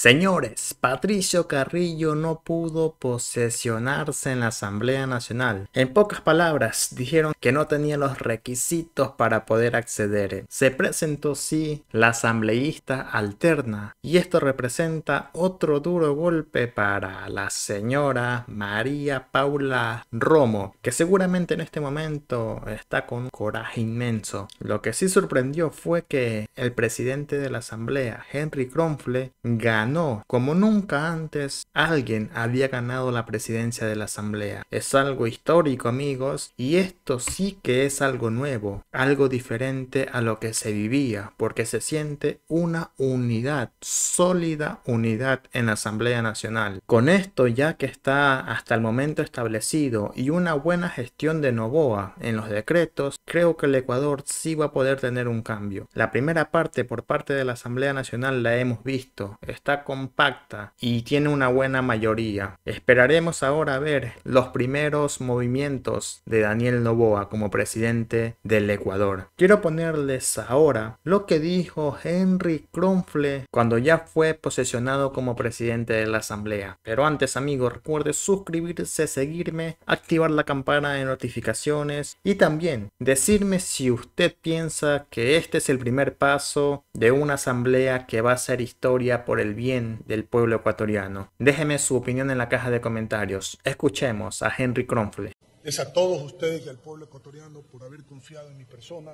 Señores, Patricio Carrillo no pudo posesionarse en la Asamblea Nacional. En pocas palabras, dijeron que no tenía los requisitos para poder acceder. Se presentó sí la asambleísta alterna y esto representa otro duro golpe para la señora María Paula Romo, que seguramente en este momento está con un coraje inmenso. Lo que sí sorprendió fue que el presidente de la Asamblea, Henry Kronfle, ganó como nunca antes alguien había ganado la presidencia de la Asamblea. Es algo histórico, amigos, y esto sí que es algo nuevo, algo diferente a lo que se vivía, porque se siente una unidad, sólida unidad en la Asamblea Nacional. Con esto ya que está hasta el momento establecido y una buena gestión de Novoa en los decretos, creo que el Ecuador sí va a poder tener un cambio. La primera parte por parte de la Asamblea Nacional la hemos visto, está compacta y tiene una buena mayoría. Esperaremos ahora a ver los primeros movimientos de Daniel Novoa como presidente del Ecuador. Quiero ponerles ahora lo que dijo Henry Kronfle cuando ya fue posesionado como presidente de la Asamblea. Pero antes, amigos, recuerde suscribirse, seguirme, activar la campana de notificaciones y también decirme si usted piensa que este es el primer paso de una asamblea que va a ser historia por el bien del pueblo ecuatoriano. Déjeme su opinión en la caja de comentarios. Escuchemos a Henry Kronfle. Es a todos ustedes y al pueblo ecuatoriano por haber confiado en mi persona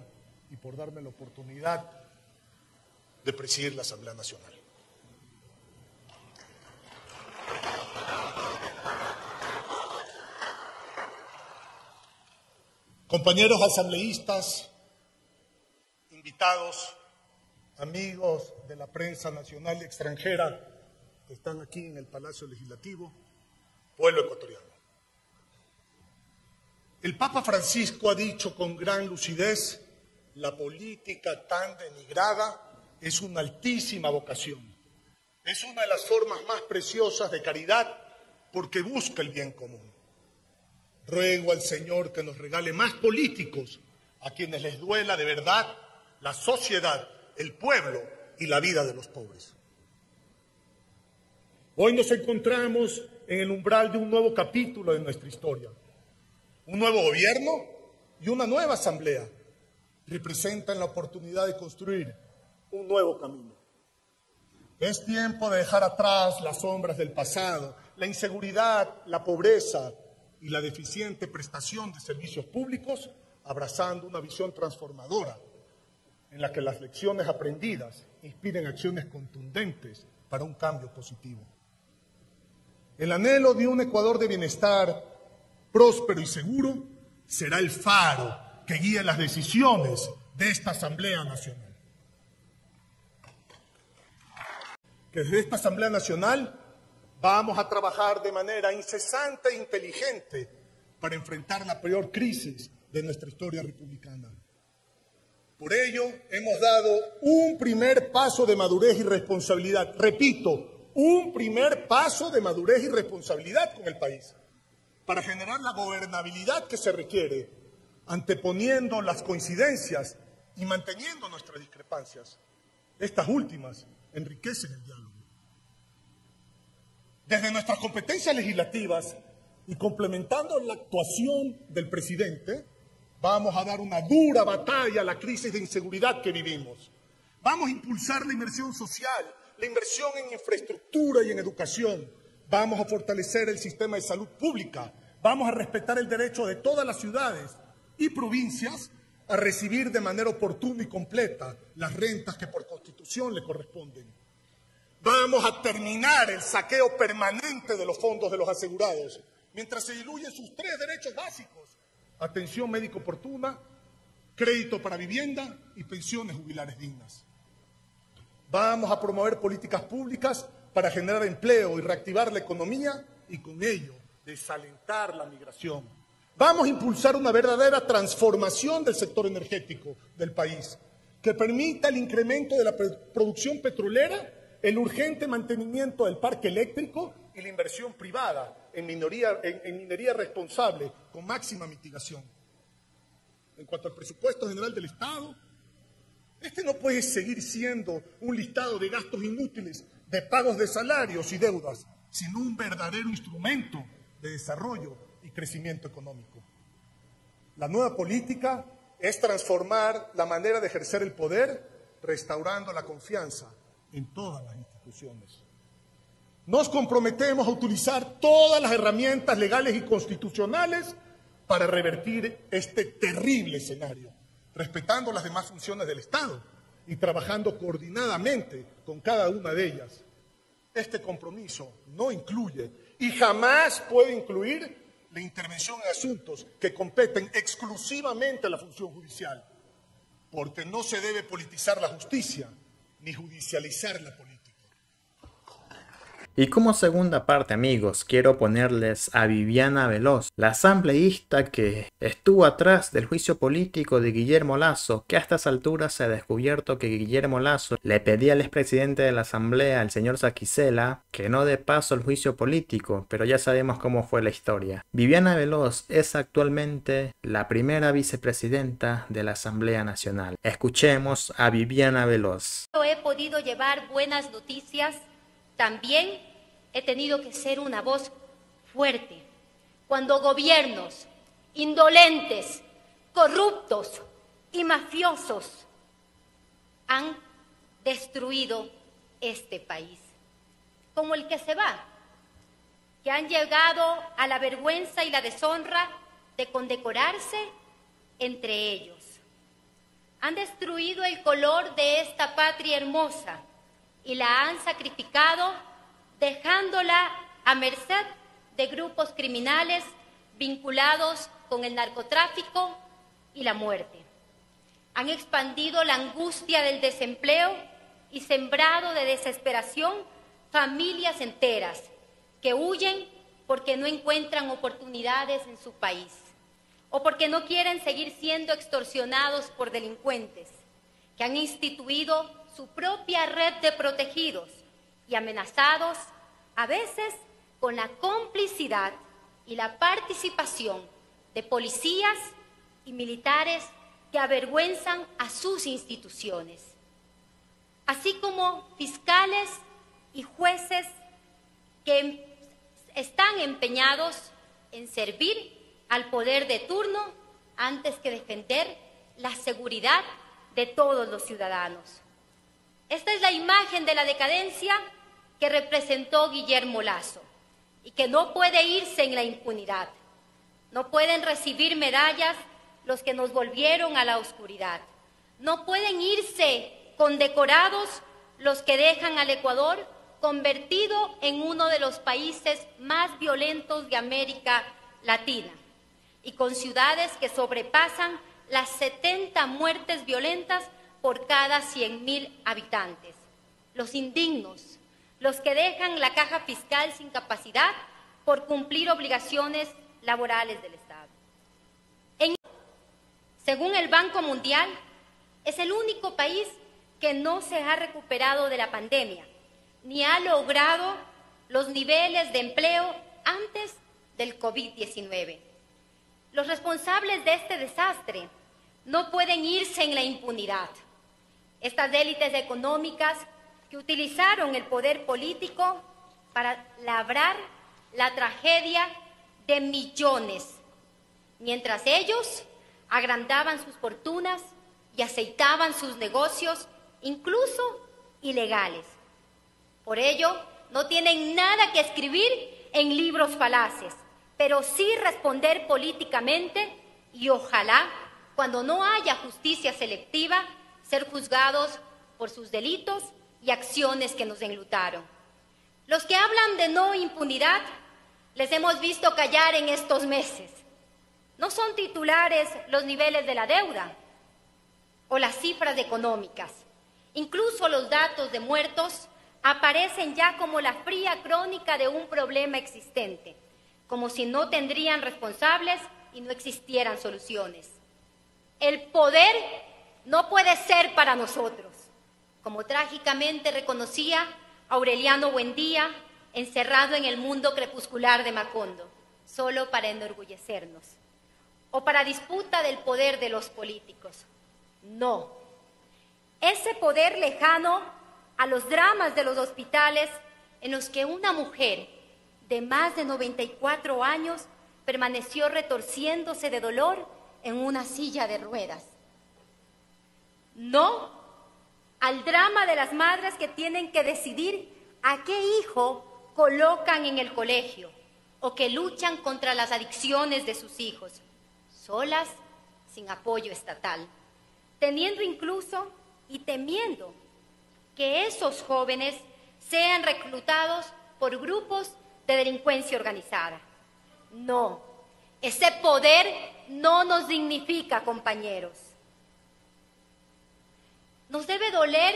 y por darme la oportunidad de presidir la Asamblea Nacional. Compañeros asambleístas, invitados, amigos de la prensa nacional y extranjera que están aquí en el Palacio Legislativo, pueblo ecuatoriano. El Papa Francisco ha dicho con gran lucidez: la política tan denigrada es una altísima vocación. Es una de las formas más preciosas de caridad porque busca el bien común. Ruego al Señor que nos regale más políticos a quienes les duela de verdad la sociedad, el pueblo y la vida de los pobres. Hoy nos encontramos en el umbral de un nuevo capítulo de nuestra historia. Un nuevo gobierno y una nueva asamblea representan la oportunidad de construir un nuevo camino. Es tiempo de dejar atrás las sombras del pasado, la inseguridad, la pobreza y la deficiente prestación de servicios públicos, abrazando una visión transformadora en la que las lecciones aprendidas inspiren acciones contundentes para un cambio positivo. El anhelo de un Ecuador de bienestar, próspero y seguro, será el faro que guíe las decisiones de esta Asamblea Nacional. Desde esta Asamblea Nacional vamos a trabajar de manera incesante e inteligente para enfrentar la peor crisis de nuestra historia republicana. Por ello, hemos dado un primer paso de madurez y responsabilidad. Repito, un primer paso de madurez y responsabilidad con el país para generar la gobernabilidad que se requiere, anteponiendo las coincidencias y manteniendo nuestras discrepancias. Estas últimas enriquecen el diálogo. Desde nuestras competencias legislativas y complementando la actuación del presidente, vamos a dar una dura batalla a la crisis de inseguridad que vivimos. Vamos a impulsar la inversión social, la inversión en infraestructura y en educación. Vamos a fortalecer el sistema de salud pública. Vamos a respetar el derecho de todas las ciudades y provincias a recibir de manera oportuna y completa las rentas que por constitución le corresponden. Vamos a terminar el saqueo permanente de los fondos de los asegurados, mientras se diluyen sus tres derechos básicos: atención médica oportuna, crédito para vivienda y pensiones jubilares dignas. Vamos a promover políticas públicas para generar empleo y reactivar la economía y con ello desalentar la migración. Vamos a impulsar una verdadera transformación del sector energético del país que permita el incremento de la producción petrolera, el urgente mantenimiento del parque eléctrico y la inversión privada en minería responsable, con máxima mitigación. En cuanto al presupuesto general del Estado, Este no puede seguir siendo un listado de gastos inútiles, de pagos de salarios y deudas, sino un verdadero instrumento de desarrollo y crecimiento económico. La nueva política es transformar la manera de ejercer el poder, restaurando la confianza en todas las instituciones. Nos comprometemos a utilizar todas las herramientas legales y constitucionales para revertir este terrible escenario, respetando las demás funciones del Estado y trabajando coordinadamente con cada una de ellas. Este compromiso no incluye y jamás puede incluir la intervención en asuntos que competen exclusivamente a la función judicial, porque no se debe politizar la justicia ni judicializar la política. Y como segunda parte, amigos, quiero ponerles a Viviana Veloz, la asambleísta que estuvo atrás del juicio político de Guillermo Lazo, que a estas alturas se ha descubierto que Guillermo Lazo le pedía al expresidente de la asamblea, el señor Saquisela, que no dé paso al juicio político, pero ya sabemos cómo fue la historia. Viviana Veloz es actualmente la primera vicepresidenta de la Asamblea Nacional. Escuchemos a Viviana Veloz. Yo he podido llevar buenas noticias. También he tenido que ser una voz fuerte cuando gobiernos indolentes, corruptos y mafiosos han destruido este país, como el que se va, que han llegado a la vergüenza y la deshonra de condecorarse entre ellos. Han destruido el color de esta patria hermosa y la han sacrificado, dejándola a merced de grupos criminales vinculados con el narcotráfico y la muerte. Han expandido la angustia del desempleo y sembrado de desesperación familias enteras que huyen porque no encuentran oportunidades en su país o porque no quieren seguir siendo extorsionados por delincuentes, que han instituido su propia red de protegidos y amenazados, a veces con la complicidad y la participación de policías y militares que avergüenzan a sus instituciones, así como fiscales y jueces que están empeñados en servir al poder de turno antes que defender la seguridad de todos los ciudadanos. Esta es la imagen de la decadencia que representó Guillermo Lazo y que no puede irse en la impunidad. No pueden recibir medallas los que nos volvieron a la oscuridad. No pueden irse condecorados los que dejan al Ecuador convertido en uno de los países más violentos de América Latina y con ciudades que sobrepasan las 70 muertes violentas por cada 100.000 habitantes. Los indignos, los que dejan la caja fiscal sin capacidad por cumplir obligaciones laborales del Estado. Según el Banco Mundial, es el único país que no se ha recuperado de la pandemia, ni ha logrado los niveles de empleo antes del COVID-19. Los responsables de este desastre no pueden irse en la impunidad. Estas élites económicas que utilizaron el poder político para labrar la tragedia de millones, mientras ellos agrandaban sus fortunas y aceitaban sus negocios, incluso ilegales. Por ello, no tienen nada que escribir en libros falaces, pero sí responder políticamente y ojalá, cuando no haya justicia selectiva, ser juzgados por sus delitos y acciones que nos enlutaron. Los que hablan de no impunidad, les hemos visto callar en estos meses. No son titulares los niveles de la deuda o las cifras económicas. Incluso los datos de muertos aparecen ya como la fría crónica de un problema existente, como si no tendrían responsables y no existieran soluciones. El poder no puede ser para nosotros, como trágicamente reconocía Aureliano Buendía, encerrado en el mundo crepuscular de Macondo, solo para enorgullecernos, o para disputa del poder de los políticos. No, ese poder lejano a los dramas de los hospitales en los que una mujer de más de 94 años permaneció retorciéndose de dolor en una silla de ruedas. No al drama de las madres que tienen que decidir a qué hijo colocan en el colegio o que luchan contra las adicciones de sus hijos, solas, sin apoyo estatal, teniendo incluso y temiendo que esos jóvenes sean reclutados por grupos de delincuencia organizada. No, ese poder no nos dignifica, compañeros. Nos debe doler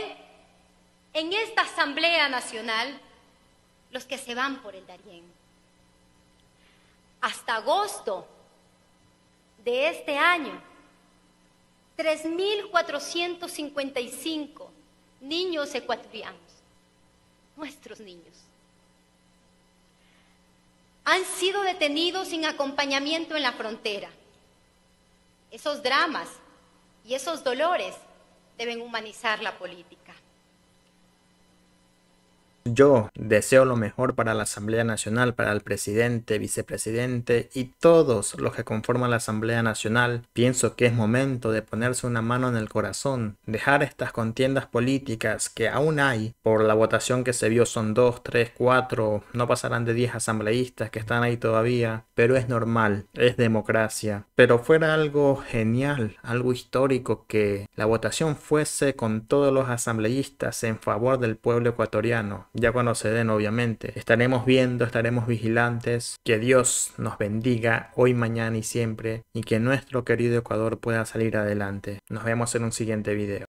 en esta Asamblea Nacional los que se van por el Darién. Hasta agosto de este año, 3.455 niños ecuatorianos, nuestros niños, han sido detenidos sin acompañamiento en la frontera. Esos dramas y esos dolores deben humanizar la política. Yo deseo lo mejor para la Asamblea Nacional, para el presidente, vicepresidente y todos los que conforman la Asamblea Nacional. Pienso que es momento de ponerse una mano en el corazón, dejar estas contiendas políticas que aún hay. Por la votación que se vio son 2, 3, 4, no pasarán de 10 asambleístas que están ahí todavía, pero es normal, es democracia. Pero fuera algo genial, algo histórico que la votación fuese con todos los asambleístas en favor del pueblo ecuatoriano. Ya cuando se den, obviamente, estaremos viendo, estaremos vigilantes. Que Dios nos bendiga hoy, mañana y siempre, y que nuestro querido Ecuador pueda salir adelante. Nos vemos en un siguiente video.